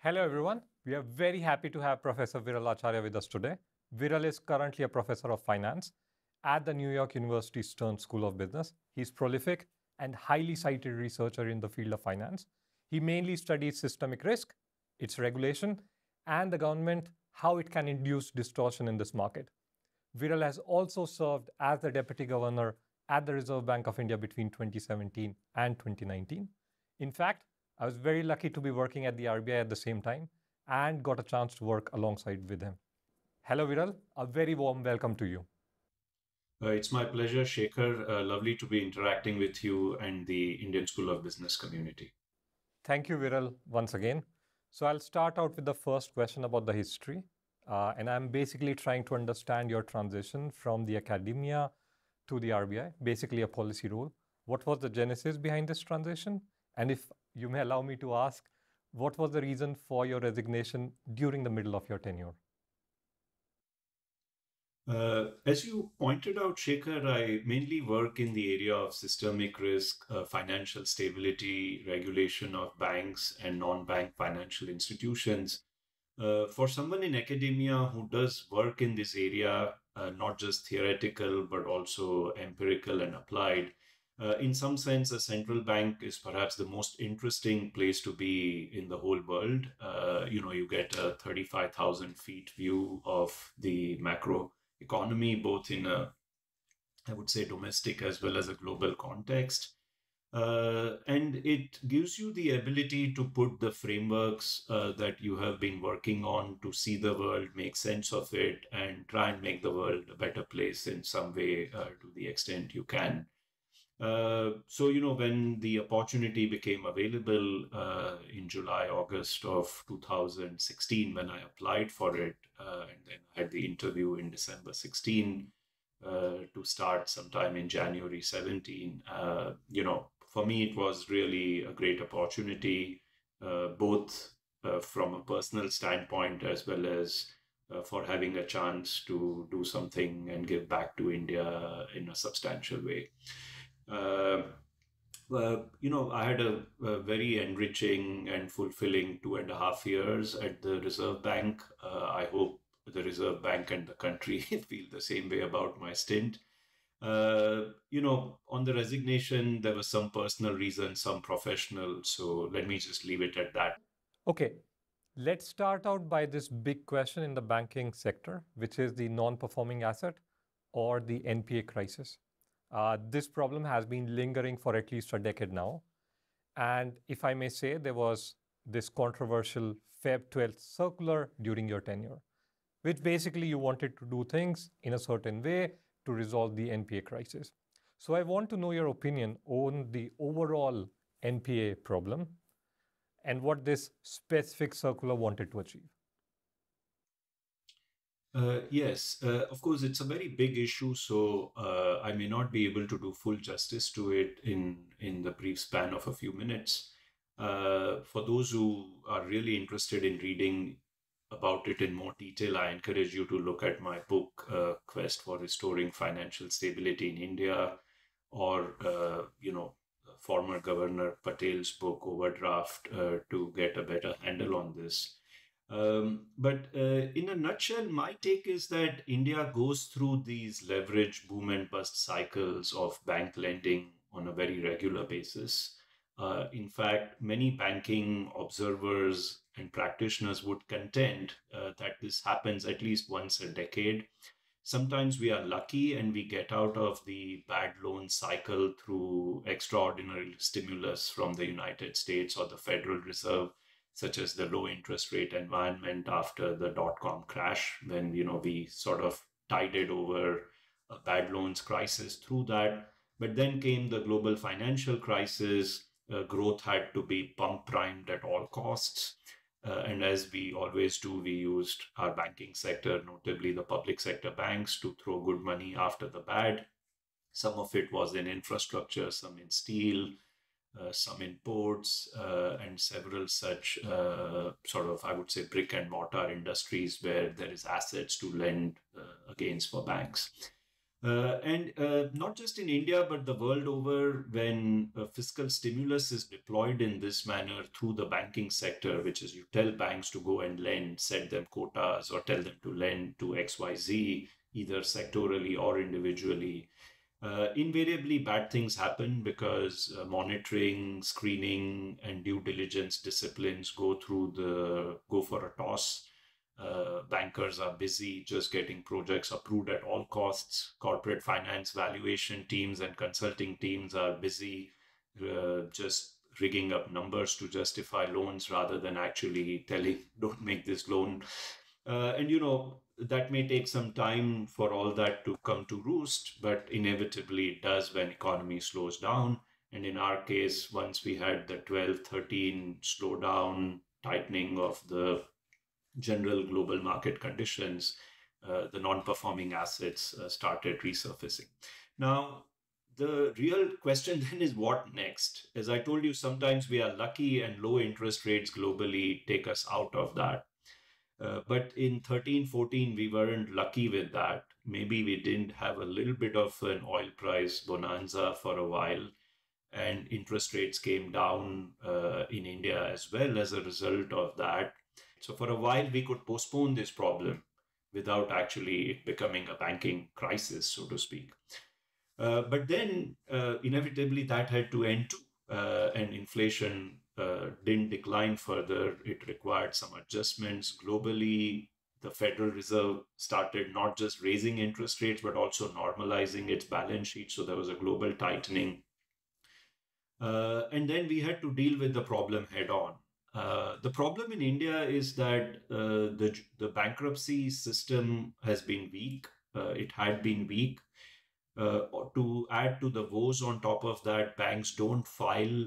Hello everyone, we are very happy to have Professor Viral Acharya with us today. Viral is currently a professor of finance at the New York University Stern School of Business. He's prolific and highly cited researcher in the field of finance. He mainly studies systemic risk, its regulation, and the government, how it can induce distortion in this market. Viral has also served as the Deputy Governor at the Reserve Bank of India between 2017 and 2019. In fact, I was very lucky to be working at the RBI at the same time and got a chance to work alongside with him. Hello, Viral. A very warm welcome to you. It's my pleasure, Shekhar. Lovely to be interacting with you and the Indian School of Business community. Thank you, Viral, once again. So I'll start out with the first question about the history. And I'm basically trying to understand your transition from the academia to the RBI, basically a policy role. What was the genesis behind this transition? And if you may allow me to ask, what was the reason for your resignation during the middle of your tenure? As you pointed out, Shekhar, I mainly work in the area of systemic risk, financial stability, regulation of banks and non-bank financial institutions. For someone in academia who does work in this area, not just theoretical, but also empirical and applied, in some sense, a central bank is perhaps the most interesting place to be in the whole world. You get a 35,000 feet view of the macro economy, both in a, I would say, domestic as well as a global context. And it gives you the ability to put the frameworks that you have been working on to see the world, make sense of it, and try and make the world a better place in some way to the extent you can. So, when the opportunity became available in July, August of 2016, when I applied for it, and then I had the interview in December 16 to start sometime in January 17, for me, it was really a great opportunity, both from a personal standpoint as well as for having a chance to do something and give back to India in a substantial way. I had a very enriching and fulfilling 2.5 years at the Reserve Bank. I hope the Reserve Bank and the country feel the same way about my stint. On the resignation, there was some personal reason, some professional. So let me just leave it at that. Okay. Let's start out by this big question in the banking sector, which is the non-performing asset or the NPA crisis. This problem has been lingering for at least a decade now. And if I may say, there was this controversial Feb 12th circular during your tenure, which basically you wanted to do things in a certain way to resolve the NPA crisis. So I want to know your opinion on the overall NPA problem and what this specific circular wanted to achieve. Yes, of course, it's a very big issue, so I may not be able to do full justice to it in the brief span of a few minutes. For those who are really interested in reading about it in more detail, I encourage you to look at my book, Quest for Restoring Financial Stability in India, or, former Governor Patel's book, Overdraft, to get a better handle on this. But in a nutshell, my take is that India goes through these leverage boom and bust cycles of bank lending on a very regular basis. In fact, many banking observers and practitioners would contend that this happens at least once a decade. Sometimes we are lucky and we get out of the bad loan cycle through extraordinary stimulus from the United States or the Federal Reserve, such as the low interest rate environment after the dot-com crash, when we sort of tided over a bad loans crisis through that. But then came the global financial crisis. Growth had to be pump-primed at all costs. And as we always do, we used our banking sector, notably the public sector banks, to throw good money after the bad. Some of it was in infrastructure, some in steel, some in ports, and several such I would say, brick and mortar industries where there is assets to lend against for banks. And not just in India, but the world over, when fiscal stimulus is deployed in this manner through the banking sector, which is you tell banks to go and lend, set them quotas, or tell them to lend to XYZ, either sectorally or individually, invariably bad things happen because monitoring, screening, and due diligence disciplines go for a toss. Bankers are busy just getting projects approved at all costs. Corporate finance valuation teams and consulting teams are busy just rigging up numbers to justify loans rather than actually telling, don't make this loan. And you know, that may take some time for all that to come to roost, but inevitably it does when economy slows down. And in our case, once we had the 12-13 slowdown, tightening of the general global market conditions, the non-performing assets started resurfacing. Now, the real question then is what next? As I told you, sometimes we are lucky and low interest rates globally take us out of that. But in 13-14, we weren't lucky with that. Maybe we didn't have a little bit of an oil price bonanza for a while, and interest rates came down in India as well as a result of that. So for a while, we could postpone this problem without actually it becoming a banking crisis, so to speak. But then, inevitably, that had to end too, and inflation didn't decline further. It required some adjustments globally. The Federal Reserve started not just raising interest rates, but also normalizing its balance sheet. So there was a global tightening. And then we had to deal with the problem head on. The problem in India is that the bankruptcy system has been weak. It had been weak. To add to the woes on top of that, banks don't file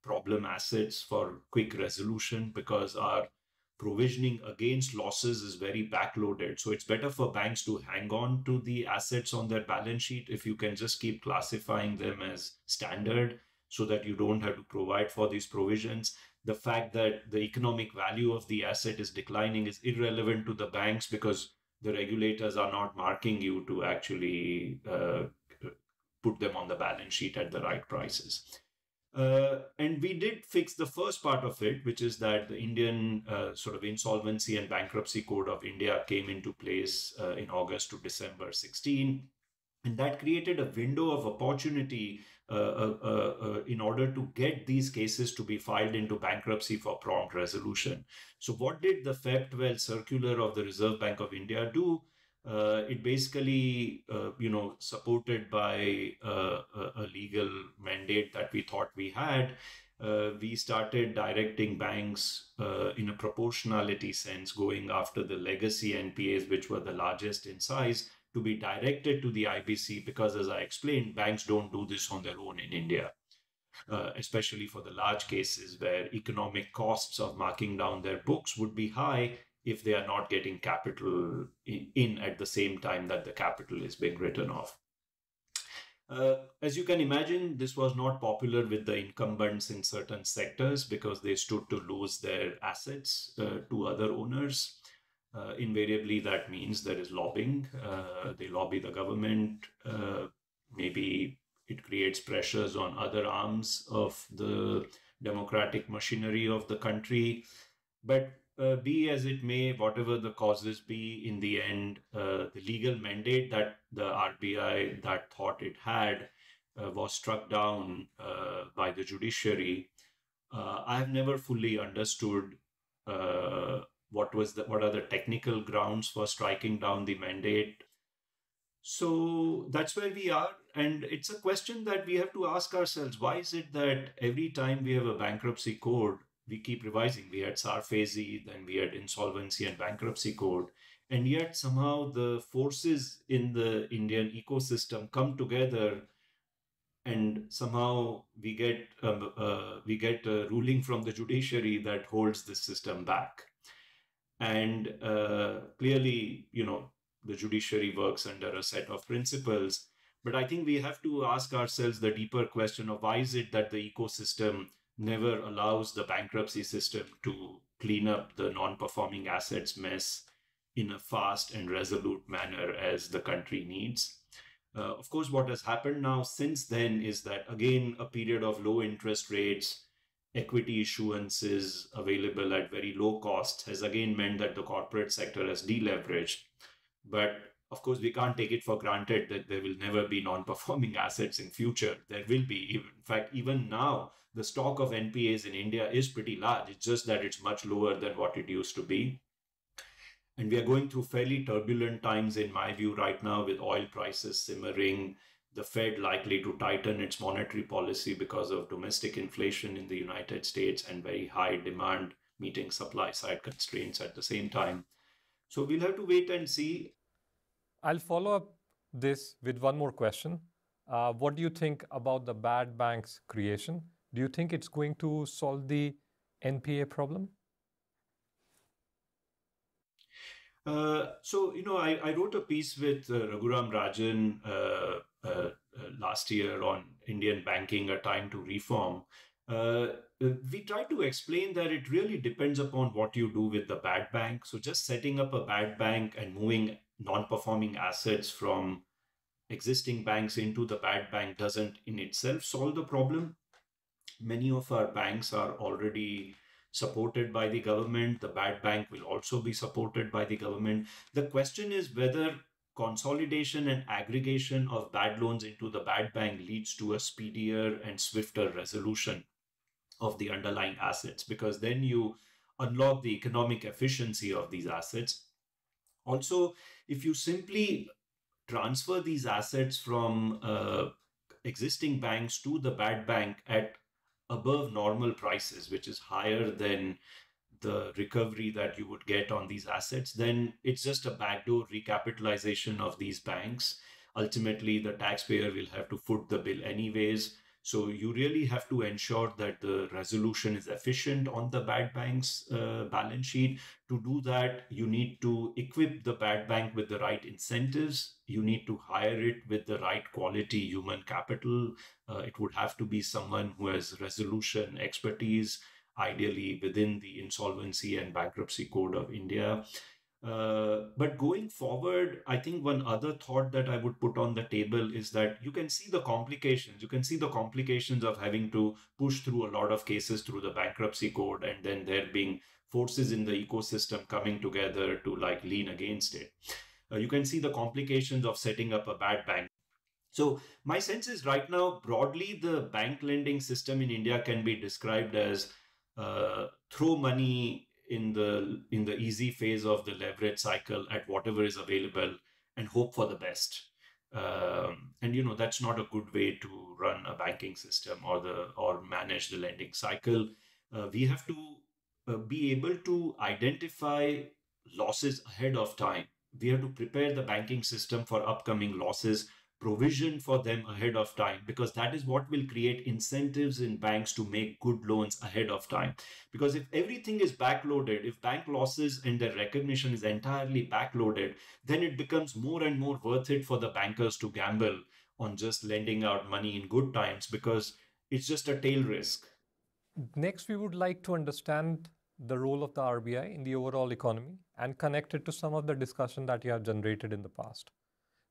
problem assets for quick resolution because our provisioning against losses is very backloaded. So it's better for banks to hang on to the assets on their balance sheet if you can just keep classifying them as standard, so that you don't have to provide for these provisions. The fact that the economic value of the asset is declining is irrelevant to the banks because the regulators are not marking you to actually put them on the balance sheet at the right prices. And we did fix the first part of it, which is that the Indian sort of Insolvency and Bankruptcy Code of India came into place in August to December 16. And that created a window of opportunity in order to get these cases to be filed into bankruptcy for prompt resolution. So what did the Feb 12 circular of the Reserve Bank of India do? It basically, supported by a legal mandate that we thought we had, we started directing banks in a proportionality sense, going after the legacy NPAs, which were the largest in size, to be directed to the IBC because, as I explained, banks don't do this on their own in India, especially for the large cases where economic costs of marking down their books would be high if they are not getting capital in at the same time that the capital is being written off. As you can imagine, this was not popular with the incumbents in certain sectors because they stood to lose their assets to other owners. Invariably, that means there is lobbying. They lobby the government. Maybe it creates pressures on other arms of the democratic machinery of the country. But be as it may, whatever the causes be, in the end, the legal mandate that the RBI that thought it had was struck down by the judiciary. I have never fully understood what are the technical grounds for striking down the mandate. So that's where we are. And it's a question that we have to ask ourselves. Why is it that every time we have a bankruptcy code, we keep revising? We had Sarfazi, then we had Insolvency and Bankruptcy Code. And yet somehow the forces in the Indian ecosystem come together, and somehow we get a ruling from the judiciary that holds this system back. And clearly, you know, the judiciary works under a set of principles. But I think we have to ask ourselves the deeper question of why is it that the ecosystem never allows the bankruptcy system to clean up the non-performing assets mess in a fast and resolute manner as the country needs. Of course, what has happened now since then is that, again, a period of low interest rates, equity issuances available at very low costs has again meant that the corporate sector has deleveraged. But of course, we can't take it for granted that there will never be non-performing assets in future. There will be. In fact, even now, the stock of NPAs in India is pretty large. It's just that it's much lower than what it used to be. And we are going through fairly turbulent times, in my view, right now, with oil prices simmering, the Fed likely to tighten its monetary policy because of domestic inflation in the United States and very high demand meeting supply-side constraints at the same time. So we'll have to wait and see. I'll follow up this with one more question. What do you think about the bad banks creation? Do you think it's going to solve the NPA problem? I wrote a piece with Raghuram Rajan last year on Indian banking, A Time to Reform. We try to explain that it really depends upon what you do with the bad bank. So just setting up a bad bank and moving non-performing assets from existing banks into the bad bank doesn't in itself solve the problem. Many of our banks are already supported by the government. The bad bank will also be supported by the government. The question is whether consolidation and aggregation of bad loans into the bad bank leads to a speedier and swifter resolution of the underlying assets, because then you unlock the economic efficiency of these assets. Also, if you simply transfer these assets from existing banks to the bad bank at above normal prices, which is higher than the recovery that you would get on these assets, then it's just a backdoor recapitalization of these banks. Ultimately, the taxpayer will have to foot the bill anyways. So you really have to ensure that the resolution is efficient on the bad bank's balance sheet. To do that, you need to equip the bad bank with the right incentives. You need to hire it with the right quality human capital. It would have to be someone who has resolution expertise, ideally within the insolvency and bankruptcy code of India. But going forward, I think one other thought that I would put on the table is that you can see the complications. You can see the complications of having to push through a lot of cases through the bankruptcy code, and then there being forces in the ecosystem coming together to like lean against it. You can see the complications of setting up a bad bank. So my sense is right now, broadly, the bank lending system in India can be described as throw money in the easy phase of the leverage cycle at whatever is available and hope for the best. And you know, that's not a good way to run a banking system or manage the lending cycle. We have to be able to identify losses ahead of time. We have to prepare the banking system for upcoming losses, provision for them ahead of time, because that is what will create incentives in banks to make good loans ahead of time. Because if everything is backloaded, if bank losses and their recognition is entirely backloaded, then it becomes more and more worth it for the bankers to gamble on just lending out money in good times, because it's just a tail risk. Next, we would like to understand the role of the RBI in the overall economy and connect it to some of the discussion that you have generated in the past.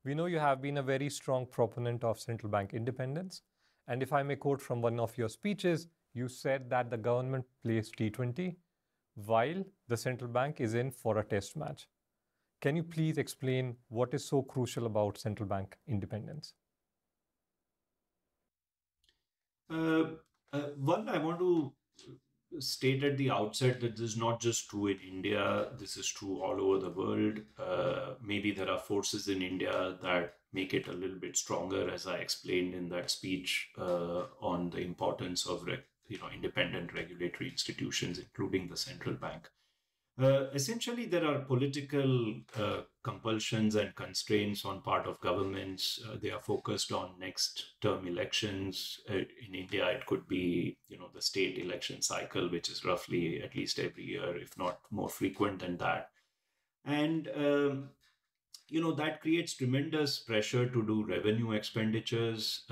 We know you have been a very strong proponent of central bank independence. And if I may quote from one of your speeches, you said that the government plays T20 while the central bank is in for a test match. Can you please explain what is so crucial about central bank independence? One, I want to state at the outset that this is not just true in India, this is true all over the world. Maybe there are forces in India that make it a little bit stronger, as I explained in that speech on the importance of independent regulatory institutions, including the central bank. Essentially, there are political compulsions and constraints on part of governments. They are focused on next term elections. In India, it could be, the state election cycle, which is roughly at least every year, if not more frequent than that. And, that creates tremendous pressure to do revenue expenditures.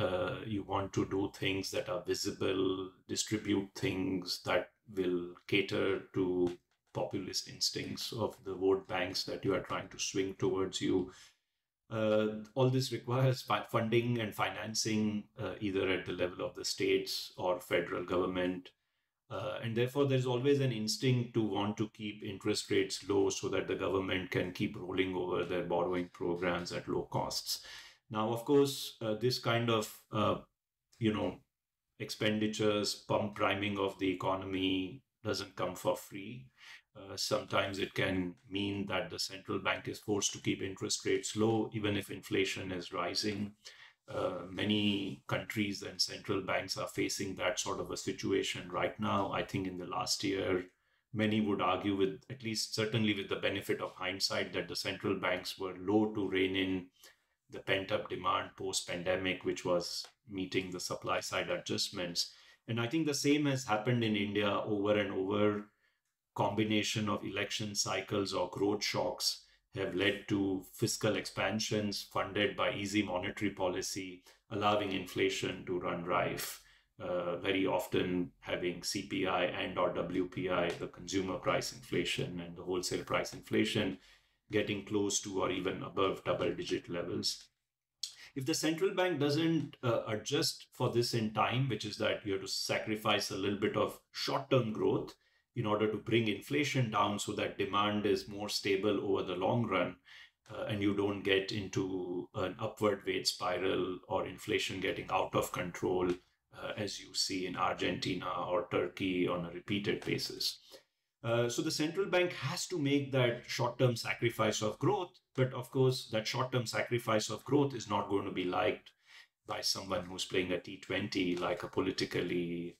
You want to do things that are visible, distribute things that will cater to populist instincts of the vote banks that you are trying to swing towards you. All this requires funding and financing, either at the level of the states or federal government. And therefore, there's always an instinct to want to keep interest rates low so that the government can keep rolling over their borrowing programs at low costs. Now, of course, this kind of, expenditures, priming of the economy doesn't come for free. Sometimes it can mean that the central bank is forced to keep interest rates low, even if inflation is rising. Many countries and central banks are facing that sort of a situation right now. I think in the last year, many would argue, with at least certainly with the benefit of hindsight, that the central banks were low to rein in the pent-up demand post-pandemic, which was meeting the supply-side adjustments. And I think the same has happened in India over and over. Combination of election cycles or growth shocks have led to fiscal expansions funded by easy monetary policy, allowing inflation to run rife, very often having CPI and or WPI, the consumer price inflation and the wholesale price inflation, getting close to or even above double-digit levels. If the central bank doesn't adjust for this in time, which is that you have to sacrifice a little bit of short-term growth in order to bring inflation down so that demand is more stable over the long run, and you don't get into an upward wave spiral or inflation getting out of control, as you see in Argentina or Turkey on a repeated basis. So the central bank has to make that short-term sacrifice of growth. But of course, that short-term sacrifice of growth is not going to be liked by someone who's playing a T20, like a politically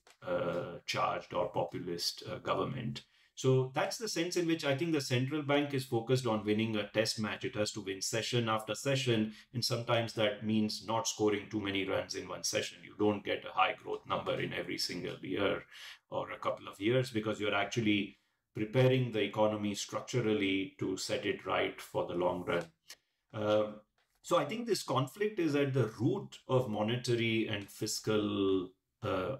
charged or populist government. So that's the sense in which I think the central bank is focused on winning a test match. It has to win session after session. And sometimes that means not scoring too many runs in one session. You don't get a high growth number in every single year or a couple of years, because you're actually preparing the economy structurally to set it right for the long run. So I think this conflict is at the root of monetary and fiscal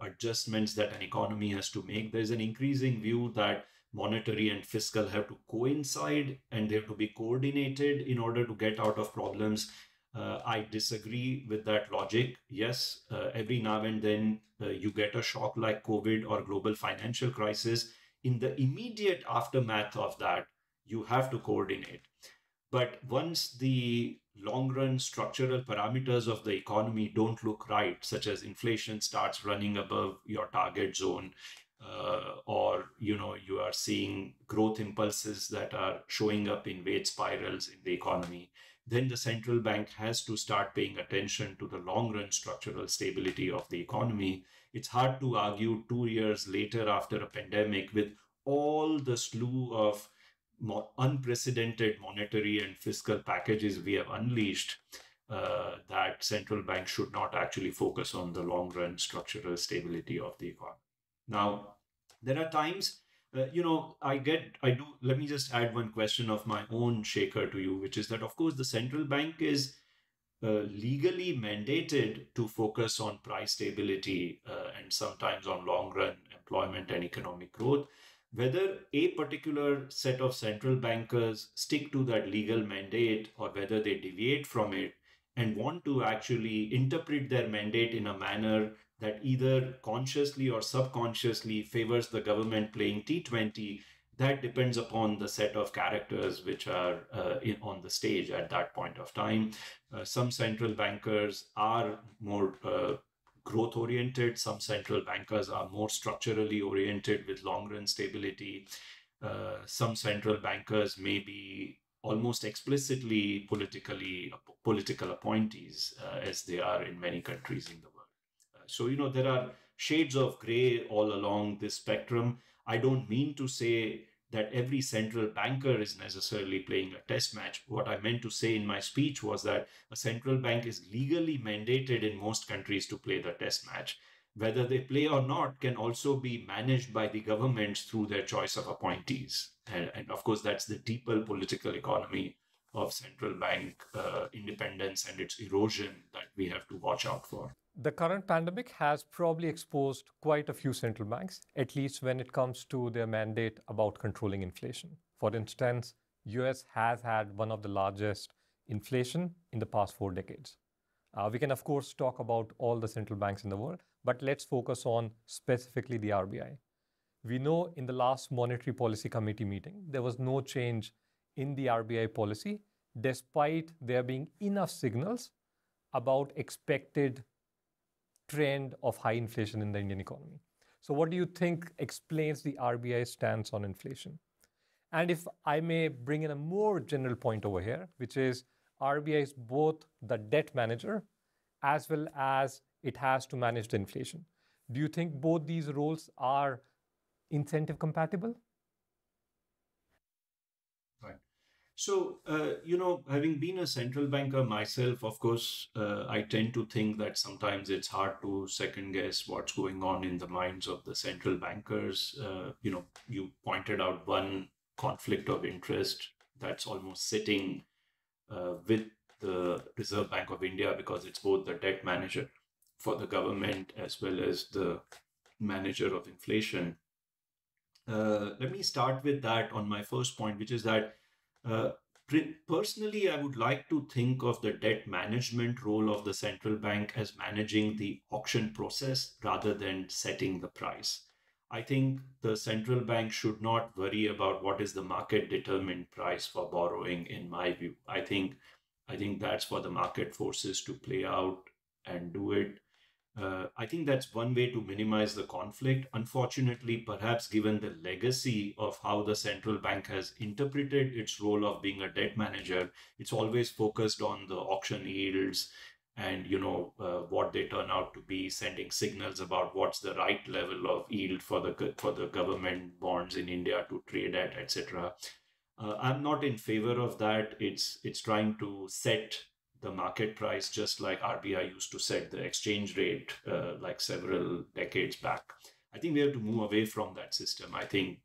adjustments that an economy has to make. There's an increasing view that monetary and fiscal have to coincide and they have to be coordinated in order to get out of problems. I disagree with that logic. Yes, every now and then you get a shock like COVID or global financial crisis. In the immediate aftermath of that, you have to coordinate. But once the long-run structural parameters of the economy don't look right, such as inflation starts running above your target zone, or you are seeing growth impulses that are showing up in wage spirals in the economy, then the central bank has to start paying attention to the long-run structural stability of the economy. It's hard to argue 2 years later after a pandemic with all the slew of unprecedented monetary and fiscal packages we have unleashed, that central banks should not actually focus on the long-run structural stability of the economy. Now, there are times, let me just add one question of my own, Shekhar, to you, which is that, of course, the central bank is legally mandated to focus on price stability and sometimes on long-run employment and economic growth. Whether a particular set of central bankers stick to that legal mandate or whether they deviate from it and want to actually interpret their mandate in a manner that either consciously or subconsciously favors the government playing T20, that depends upon the set of characters which are on the stage at that point of time. Some central bankers are more growth oriented. Some central bankers are more structurally oriented with long-run stability. Some central bankers may be almost explicitly political appointees, as they are in many countries in the world. So, there are shades of gray all along this spectrum. I don't mean to say that every central banker is necessarily playing a test match. What I meant to say in my speech was that a central bank is legally mandated in most countries to play the test match. Whether they play or not can also be managed by the governments through their choice of appointees. And of course, that's the deeper political economy of central bank independence and its erosion that we have to watch out for. The current pandemic has probably exposed quite a few central banks, at least when it comes to their mandate about controlling inflation. For instance, US has had one of the largest inflation in the past 4 decades. We can, of course, talk about all the central banks in the world, but let's focus on specifically the RBI. We know in the last Monetary Policy Committee meeting, there was no change in the RBI policy, despite there being enough signals about expected trend of high inflation in the Indian economy. So what do you think explains the RBI stance on inflation? And if I may bring in a more general point over here, which is RBI is both the debt manager as well as it has to manage the inflation. Do you think both these roles are incentive compatible? Right. So, having been a central banker myself, of course, I tend to think that sometimes it's hard to second guess what's going on in the minds of the central bankers. You pointed out one conflict of interest that's almost sitting with the Reserve Bank of India, because it's both the debt manager for the government as well as the manager of inflation. Let me start with that on my first point, which is that personally, I would like to think of the debt management role of the central bank as managing the auction process rather than setting the price. I think the central bank should not worry about what is the market determined price for borrowing, in my view. I think that's for the market forces to play out and do it. I think that's one way to minimize the conflict. Unfortunately, perhaps given the legacy of how the central bank has interpreted its role of being a debt manager, it's always focused on the auction yields and what they turn out to be, sending signals about what's the right level of yield for the government bonds in India to trade at, etc. I'm not in favor of that. It's trying to set the market price, just like RBI used to set the exchange rate like several decades back. I think we have to move away from that system. I think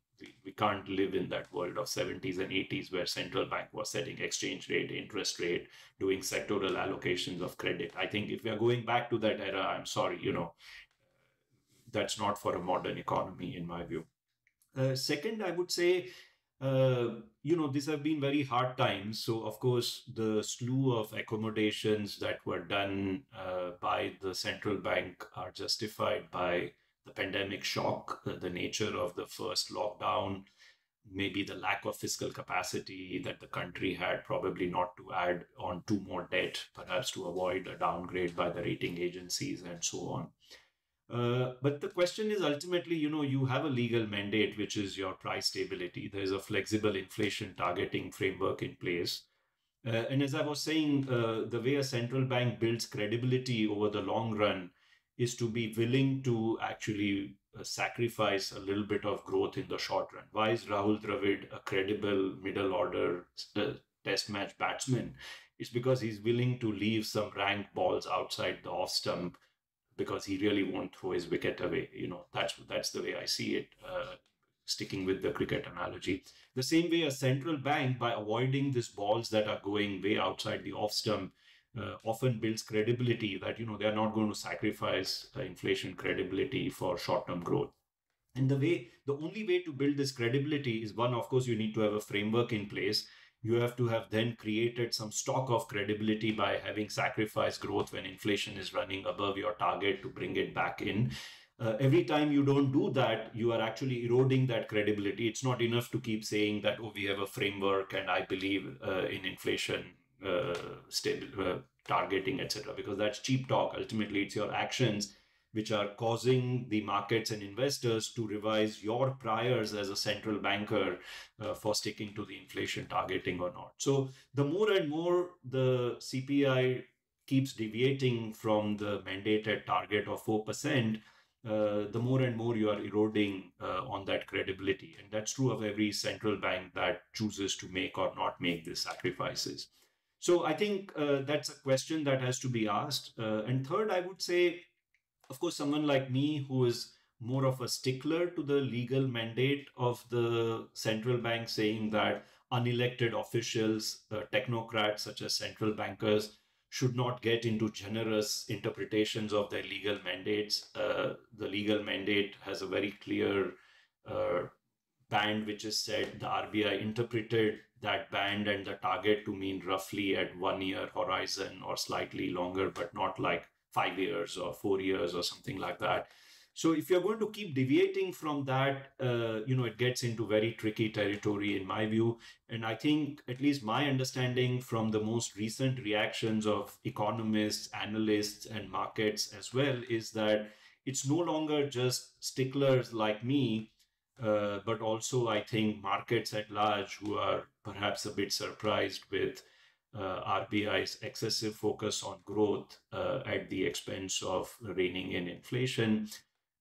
we can't live in that world of 70s and 80s where central bank was setting exchange rate, interest rate, doing sectoral allocations of credit. I think if we are going back to that era, I'm sorry, that's not for a modern economy in my view. Second, I would say, these have been very hard times. So, of course, the slew of accommodations that were done by the central bank are justified by the pandemic shock, the nature of the first lockdown, maybe the lack of fiscal capacity that the country had, probably not to add on to more debt, perhaps to avoid a downgrade by the rating agencies and so on. But the question is ultimately, you have a legal mandate, which is your price stability. There's a flexible inflation targeting framework in place. And as I was saying, the way a central bank builds credibility over the long run is to be willing to actually sacrifice a little bit of growth in the short run. Why is Rahul Dravid a credible middle order test match batsman? It's because he's willing to leave some rank balls outside the off stump, because he really won't throw his wicket away. That's the way I see it, sticking with the cricket analogy. The same way a central bank, by avoiding these balls that are going way outside the off stump, often builds credibility that, they're not going to sacrifice inflation credibility for short-term growth. And the only way to build this credibility is, one, of course, you need to have a framework in place. You have to have then created some stock of credibility by having sacrificed growth when inflation is running above your target to bring it back in. Every time you don't do that, you are actually eroding that credibility. It's not enough to keep saying that, oh, we have a framework and I believe in inflation targeting, etc., because that's cheap talk. Ultimately, it's your actions which are causing the markets and investors to revise your priors as a central banker for sticking to the inflation targeting or not. So the more and more the CPI keeps deviating from the mandated target of 4%, the more and more you are eroding on that credibility. And that's true of every central bank that chooses to make or not make these sacrifices. So I think that's a question that has to be asked. And third, I would say, of course, someone like me, who is more of a stickler to the legal mandate of the central bank, saying that unelected officials, technocrats such as central bankers, should not get into generous interpretations of their legal mandates. The legal mandate has a very clear band which is set. The RBI interpreted that band and the target to mean roughly at 1 year horizon or slightly longer, but not like 5 years or 4 years or something like that. So if you're going to keep deviating from that, it gets into very tricky territory in my view. And I think, at least my understanding from the most recent reactions of economists, analysts, and markets as well, is that it's no longer just sticklers like me, but also I think markets at large who are perhaps a bit surprised with RBI's excessive focus on growth at the expense of reining in inflation.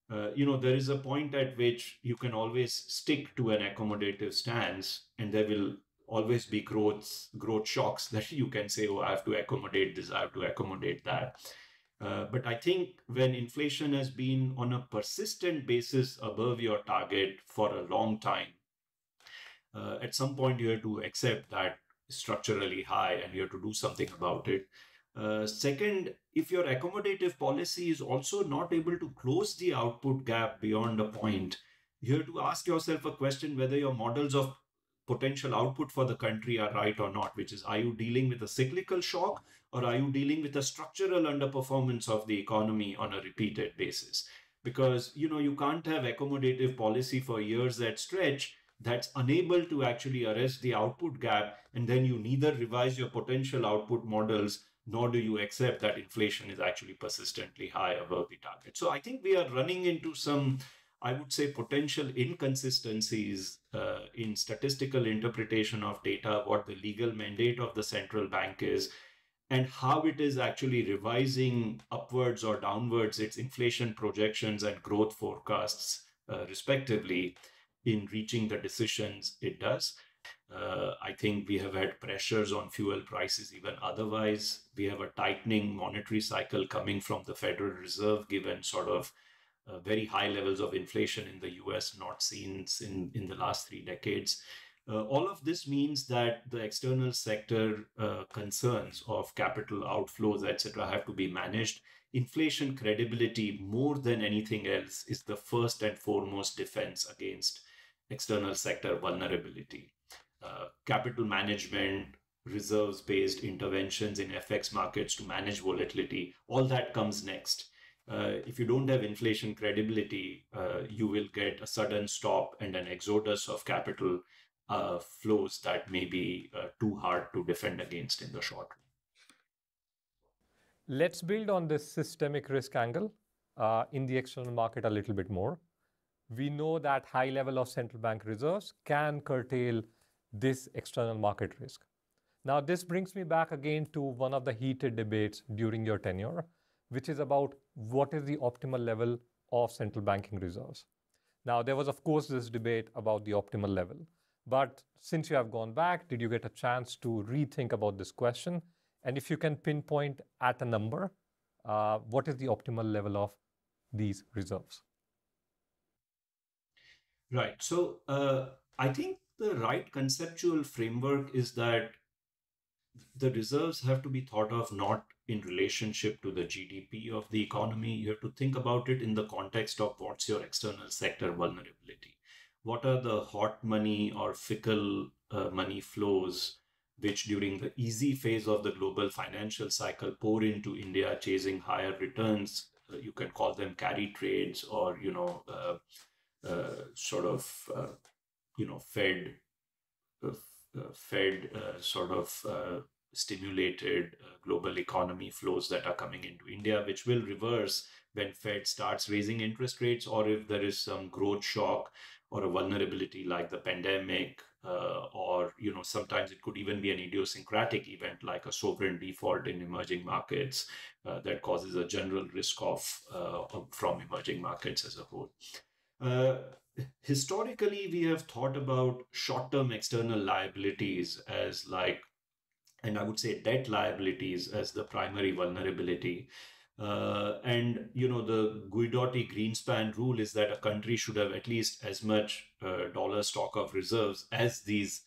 There is a point at which you can always stick to an accommodative stance, and there will always be growth shocks that you can say, oh, I have to accommodate this, I have to accommodate that. But I think when inflation has been on a persistent basis above your target for a long time, at some point you have to accept that structurally high and you have to do something about it. Second, if your accommodative policy is also not able to close the output gap beyond a point, you have to ask yourself a question whether your models of potential output for the country are right or not, which is, are you dealing with a cyclical shock or are you dealing with a structural underperformance of the economy on a repeated basis? Because, you can't have accommodative policy for years at stretch that's unable to actually arrest the output gap, and then you neither revise your potential output models nor do you accept that inflation is actually persistently high above the target. So I think we are running into some, I would say, potential inconsistencies in statistical interpretation of data, what the legal mandate of the central bank is, and how it is actually revising upwards or downwards its inflation projections and growth forecasts, respectively, in reaching the decisions it does. I think we have had pressures on fuel prices even otherwise. We have a tightening monetary cycle coming from the Federal Reserve, given sort of very high levels of inflation in the US not seen in the last 3 decades. All of this means that the external sector concerns of capital outflows, etc., have to be managed. Inflation credibility, more than anything else, is the first and foremost defense against external sector vulnerability. Capital management, reserves-based interventions in FX markets to manage volatility, all that comes next. If you don't have inflation credibility, you will get a sudden stop and an exodus of capital flows that may be too hard to defend against in the short run. Let's build on this systemic risk angle in the external market a little bit more. We know that high level of central bank reserves can curtail this external market risk. Now, this brings me back again to one of the heated debates during your tenure, which is about what is the optimal level of central banking reserves. Now, there was, of course, this debate about the optimal level. But since you have gone back, did you get a chance to rethink about this question? And if you can pinpoint at a number, what is the optimal level of these reserves? Right. So I think the right conceptual framework is that the reserves have to be thought of not in relationship to the GDP of the economy. You have to think about it in the context of what's your external sector vulnerability. What are the hot money or fickle money flows which during the easy phase of the global financial cycle pour into India chasing higher returns? You can call them carry trades or, Fed stimulated global economy flows that are coming into India, which will reverse when Fed starts raising interest rates or if there is some growth shock or a vulnerability like the pandemic, or sometimes it could even be an idiosyncratic event like a sovereign default in emerging markets that causes a general risk off from emerging markets as a whole. Historically, we have thought about short-term external liabilities as and I would say debt liabilities as the primary vulnerability. The Guidotti Greenspan rule is that a country should have at least as much dollar stock of reserves as these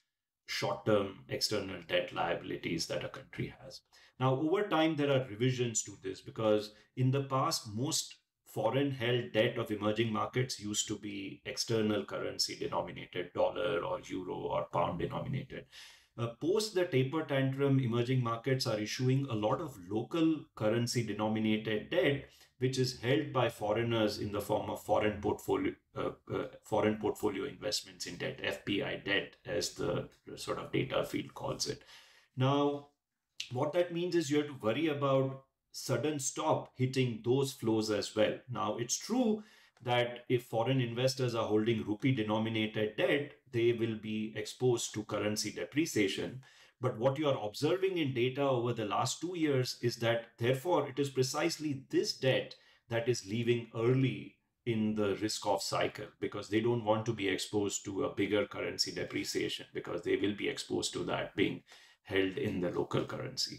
short-term external debt liabilities that a country has. Now, over time, there are revisions to this because in the past, most foreign held debt of emerging markets used to be external currency denominated, dollar or euro or pound denominated. Post the taper tantrum, emerging markets are issuing a lot of local currency denominated debt, which is held by foreigners in the form of foreign portfolio investments in debt, FPI debt, as the sort of data field calls it. Now, what that means is you have to worry about sudden stop hitting those flows as well. Now, it's true that if foreign investors are holding rupee-denominated debt, they will be exposed to currency depreciation. But what you are observing in data over the last 2 years is that, therefore, it is precisely this debt that is leaving early in the risk-off cycle because they don't want to be exposed to a bigger currency depreciation because they will be exposed to that being held in the local currency.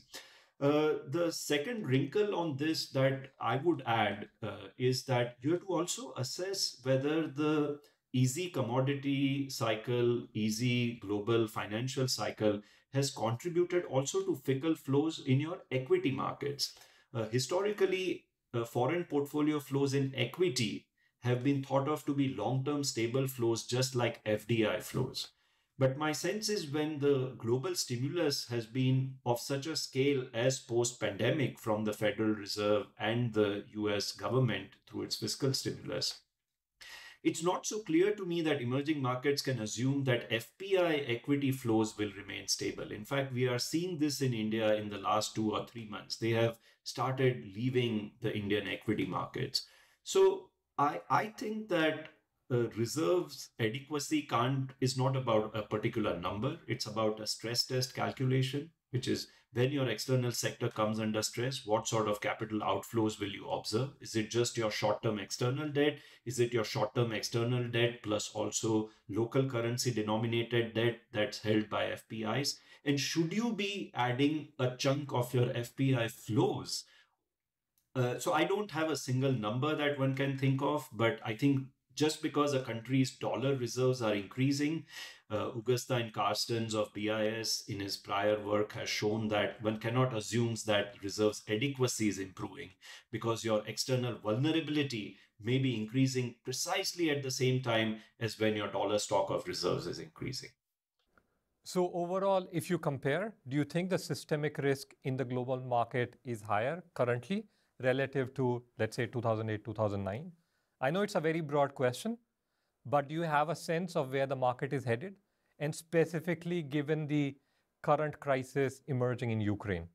The second wrinkle on this that I would add is that you have to also assess whether the easy commodity cycle, easy global financial cycle has contributed also to fickle flows in your equity markets. Historically, foreign portfolio flows in equity have been thought of to be long-term stable flows, just like FDI flows. But my sense is when the global stimulus has been of such a scale as post-pandemic from the Federal Reserve and the US government through its fiscal stimulus, it's not so clear to me that emerging markets can assume that FPI equity flows will remain stable. In fact, we are seeing this in India in the last 2 or 3 months. They have started leaving the Indian equity markets. So I think that reserves adequacy is not about a particular number. It's about a stress test calculation, which is when your external sector comes under stress, what sort of capital outflows will you observe? Is it just your short-term external debt? Is it your short-term external debt plus also local currency denominated debt that's held by FPIs? And should you be adding a chunk of your FPI flows? So I don't have a single number that one can think of, but I think just because a country's dollar reserves are increasing, Agustín Karstens of BIS in his prior work has shown that one cannot assume that reserves adequacy is improving because your external vulnerability may be increasing precisely at the same time as when your dollar stock of reserves is increasing. So overall, if you compare, do you think the systemic risk in the global market is higher currently relative to, let's say, 2008, 2009? I know it's a very broad question, but do you have a sense of where the market is headed? And specifically, given the current crisis emerging in Ukraine?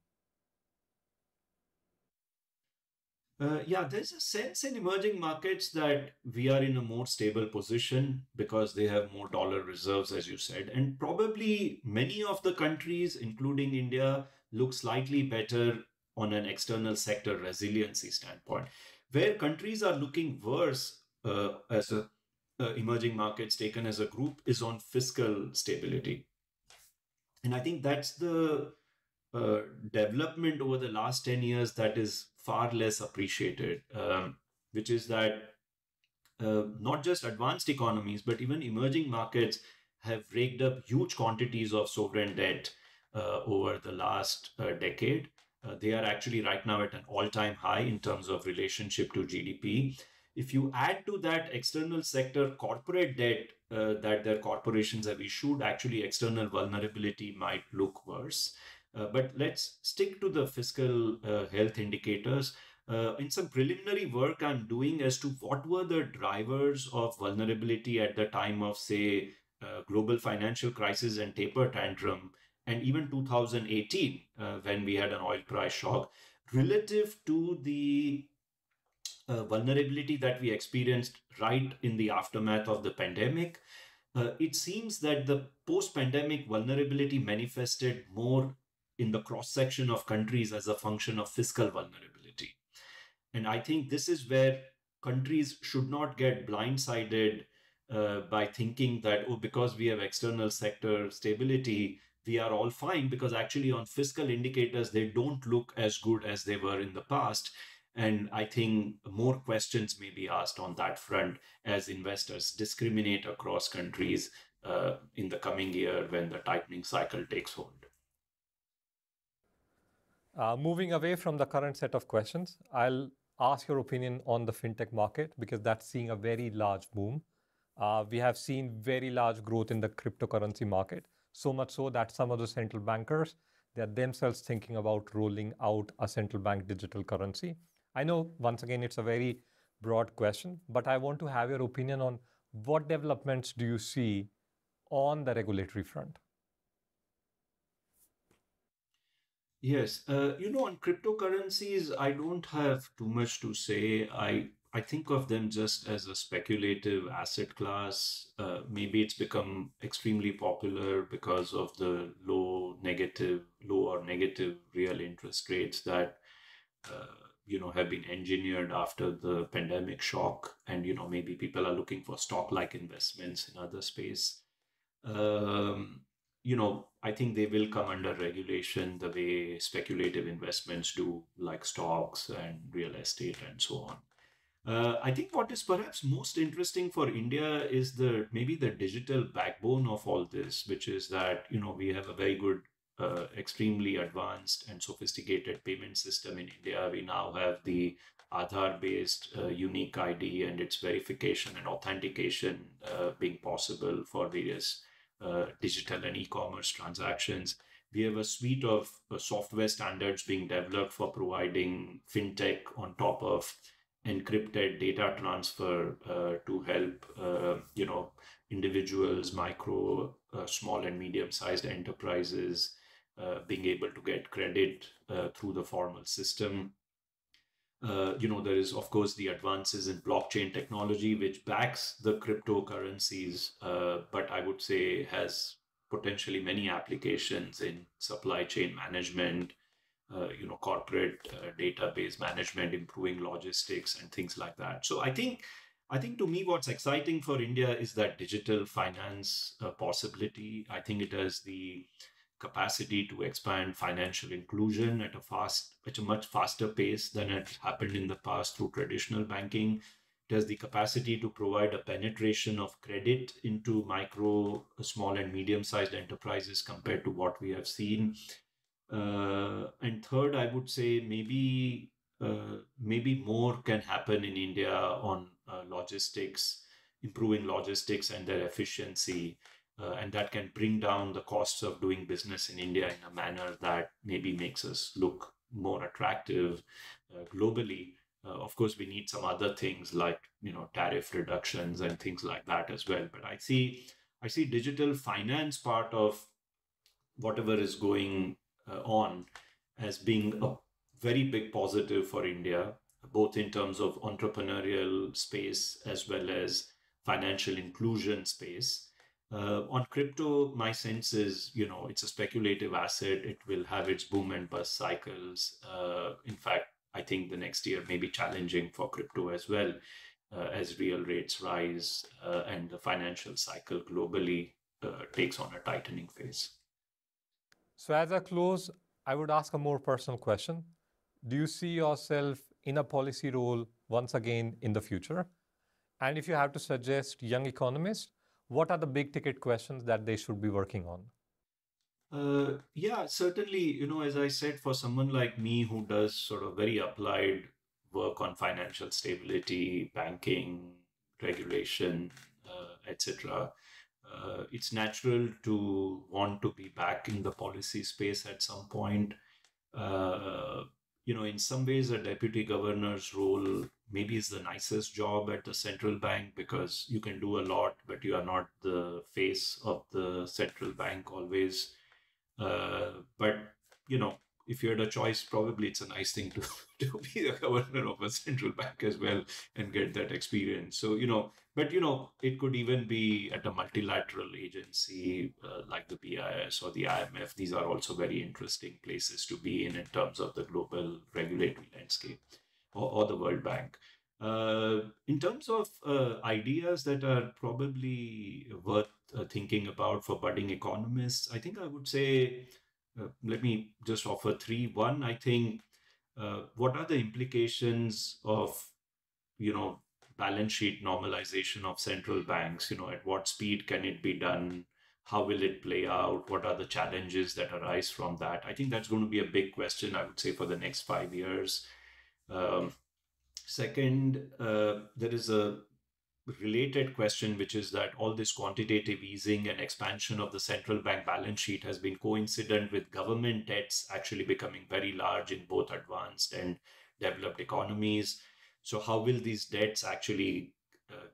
Yeah, there's a sense in emerging markets that we are in a more stable position because they have more dollar reserves, as you said. And probably many of the countries, including India, look slightly better on an external sector resiliency standpoint. Where countries are looking worse as emerging markets taken as a group is on fiscal stability. And I think that's the development over the last 10 years that is far less appreciated, which is that not just advanced economies, but even emerging markets have raked up huge quantities of sovereign debt over the last decade. They are actually right now at an all-time high in terms of relationship to GDP. If you add to that external sector corporate debt that their corporations have issued, actually external vulnerability might look worse. But let's stick to the fiscal health indicators. In some preliminary work I'm doing as to what were the drivers of vulnerability at the time of, say, global financial crisis and taper tantrum, and even 2018, when we had an oil price shock, relative to the vulnerability that we experienced right in the aftermath of the pandemic, it seems that the post-pandemic vulnerability manifested more in the cross-section of countries as a function of fiscal vulnerability. And I think this is where countries should not get blindsided by thinking that, oh, because we have external sector stability, we are all fine, because actually on fiscal indicators, they don't look as good as they were in the past. And I think more questions may be asked on that front as investors discriminate across countries in the coming year when the tightening cycle takes hold. Moving away from the current set of questions, I'll ask your opinion on the fintech market, because that's seeing a very large boom. We have seen very large growth in the cryptocurrency market, so much so that some of the central bankers, they're themselves thinking about rolling out a central bank digital currency. I know, once again, it's a very broad question, but I want to have your opinion on what developments do you see on the regulatory front? Yes, on cryptocurrencies, I don't have too much to say. I think of them just as a speculative asset class. Maybe it's become extremely popular because of the low or negative real interest rates that have been engineered after the pandemic shock. And, maybe people are looking for stock-like investments in other space. I think they will come under regulation the way speculative investments do, like stocks and real estate and so on. I think what is perhaps most interesting for India is maybe the digital backbone of all this, which is that, we have a very good, extremely advanced and sophisticated payment system in India. We now have the Aadhaar-based unique ID and its verification and authentication being possible for various digital and e-commerce transactions. We have a suite of software standards being developed for providing fintech on top of encrypted data transfer to help, individuals, micro, small and medium-sized enterprises being able to get credit through the formal system. There is, of course, the advances in blockchain technology, which backs the cryptocurrencies, but I would say has potentially many applications in supply chain management, corporate database management, improving logistics and things like that. So I think to me, what's exciting for India is that digital finance possibility. I think it has the capacity to expand financial inclusion at a much faster pace than it happened in the past through traditional banking. It has the capacity to provide a penetration of credit into micro, small and medium-sized enterprises compared to what we have seen. And third, I would say maybe more can happen in India on logistics, improving logistics and their efficiency. And that can bring down the costs of doing business in India in a manner that maybe makes us look more attractive globally. Of course, we need some other things like, tariff reductions and things like that as well. But I see digital finance part of whatever is going on as being a very big positive for India, both in terms of entrepreneurial space as well as financial inclusion space. On crypto, my sense is, it's a speculative asset. It will have its boom and bust cycles. In fact, I think the next year may be challenging for crypto as well, as real rates rise and the financial cycle globally takes on a tightening phase. So as I close, I would ask a more personal question. Do you see yourself in a policy role once again in the future? And if you have to suggest young economists, what are the big ticket questions that they should be working on? Yeah, certainly, as I said, for someone like me who does sort of very applied work on financial stability, banking, regulation, etc., it's natural to want to be back in the policy space at some point. In some ways, a deputy governor's role maybe is the nicest job at the central bank because you can do a lot, but you are not the face of the central bank always. But, if you had a choice, probably it's a nice thing to be the governor of a central bank as well and get that experience. So, it could even be at a multilateral agency like the BIS or the IMF. These are also very interesting places to be in terms of the global regulatory landscape or the World Bank. In terms of ideas that are probably worth thinking about for budding economists, I think I would say, let me just offer three. One, I think, what are the implications of, balance sheet normalization of central banks? At what speed can it be done? How will it play out? What are the challenges that arise from that? I think that's going to be a big question, I would say, for the next 5 years. Second, there is a related question, which is that all this quantitative easing and expansion of the central bank balance sheet has been coincident with government debts actually becoming very large in both advanced and developed economies. So how will these debts actually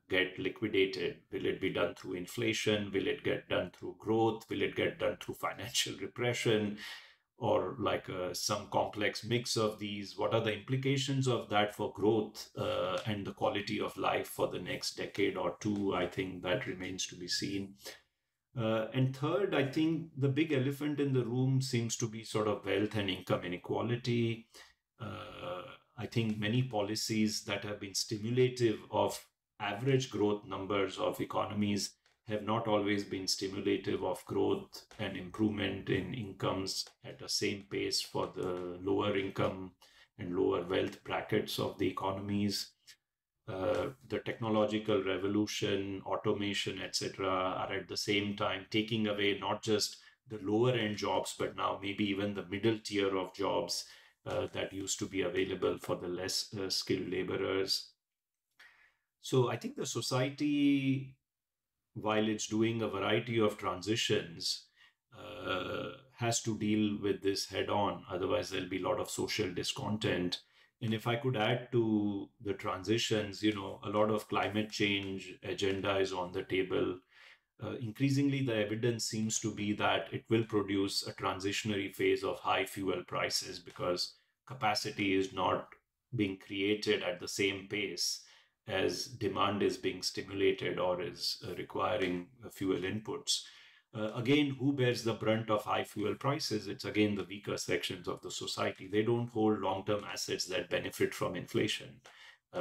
get liquidated? Will it be done through inflation? Will it get done through growth? Will it get done through financial repression? Or like some complex mix of these? What are the implications of that for growth and the quality of life for the next decade or two? I think that remains to be seen. And third, I think the big elephant in the room seems to be sort of wealth and income inequality. I think many policies that have been stimulative of average growth numbers of economies have not always been stimulative of growth and improvement in incomes at the same pace for the lower income and lower wealth brackets of the economies. The technological revolution, automation, etc., are at the same time taking away not just the lower end jobs, but now maybe even the middle tier of jobs that used to be available for the less skilled laborers. So I think the society, while it's doing a variety of transitions, has to deal with this head on. Otherwise, there'll be a lot of social discontent. And if I could add to the transitions, you know, a lot of climate change agenda is on the table. Increasingly, the evidence seems to be that it will produce a transitionary phase of high fuel prices because capacity is not being created at the same pace as demand is being stimulated or is requiring fuel inputs. Again, who bears the brunt of high fuel prices? It's again the weaker sections of the society. They don't hold long-term assets that benefit from inflation.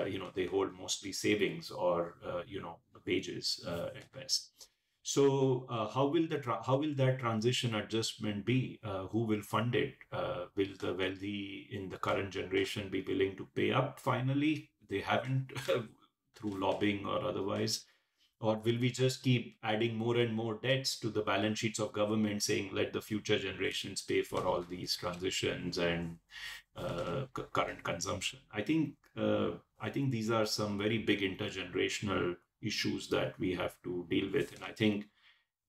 You know, they hold mostly savings or you know, wages at best. So how will that transition adjustment be? Who will fund it? Will the wealthy in the current generation be willing to pay up finally? They haven't through lobbying or otherwise. Or will we just keep adding more and more debts to the balance sheets of government, saying let the future generations pay for all these transitions and current consumption? I think these are some very big intergenerational issues that we have to deal with. And I think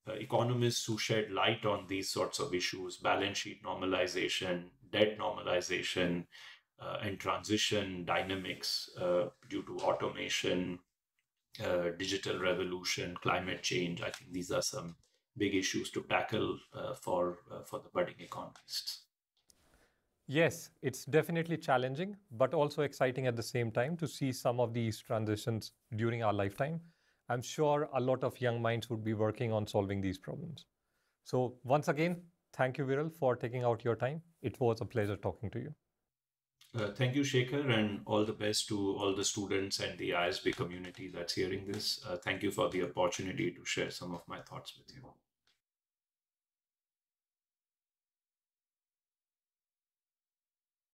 economists who shed light on these sorts of issues, balance sheet normalization, debt normalization, and transition dynamics due to automation, digital revolution, climate change. I think these are some big issues to tackle for the budding economists. Yes, it's definitely challenging, but also exciting at the same time to see some of these transitions during our lifetime. I'm sure a lot of young minds would be working on solving these problems. So once again, thank you, Viral, for taking out your time. It was a pleasure talking to you. Thank you, Shekhar, and all the best to all the students and the ISB community that's hearing this. Thank you for the opportunity to share some of my thoughts with you.